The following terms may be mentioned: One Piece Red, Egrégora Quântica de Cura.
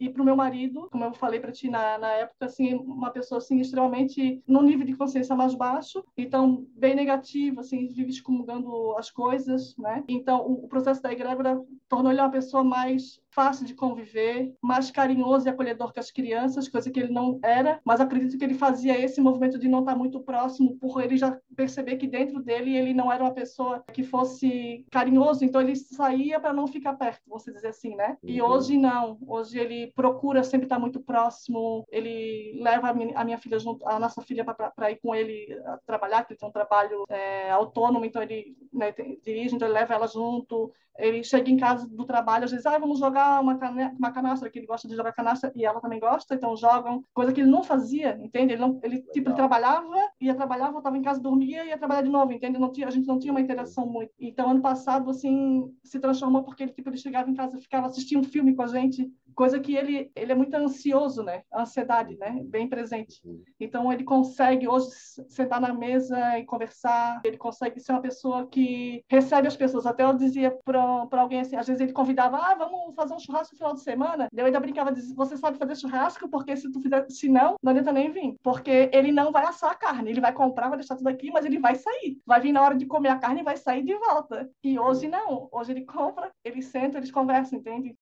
E para o meu marido, como eu falei para ti na época, assim, uma pessoa assim, extremamente num nível de consciência mais baixo, então bem negativo, assim, vive excomungando as coisas, né? Então o processo da egrégora tornou ele uma pessoa mais fácil de conviver, mais carinhoso e acolhedor com as crianças, coisa que ele não era, mas acredito que ele fazia esse movimento de não estar muito próximo, por ele já perceber que dentro dele ele não era uma pessoa que fosse carinhoso, então ele saía para não ficar perto, vamos dizer assim, né? Uhum. E hoje não, hoje ele procura sempre estar muito próximo, ele leva a minha filha junto, a nossa filha para ir com ele a trabalhar, que ele tem um trabalho autônomo, então ele, né, dirige, então ele leva ela junto, ele chega em casa do trabalho, às vezes, vamos jogar uma canastra, que ele gosta de jogar canastra e ela também gosta, então jogam, coisa que ele não fazia, entende? Ele trabalhava, ia trabalhar, voltava em casa, dormia e ia trabalhar de novo, entende? A gente não tinha uma interação muito. Então, ano passado, assim, se transformou porque ele chegava em casa e ficava assistindo um filme com a gente, coisa que ele é muito ansioso, né? A ansiedade, né? Bem presente. Então, ele consegue hoje sentar na mesa e conversar, ele consegue ser uma pessoa que recebe as pessoas. Até eu dizia para alguém assim, às vezes ele convidava, vamos fazer um churrasco no final de semana. Eu ainda brincava, dizia, você sabe fazer churrasco? Porque se tu fizer, se não, não adianta nem vir. Porque ele não vai assar a carne, ele vai comprar, vai deixar tudo aqui, mas ele vai sair. Vai vir na hora de comer a carne e vai sair de volta. E hoje não, hoje ele compra, ele senta, eles conversam, entende?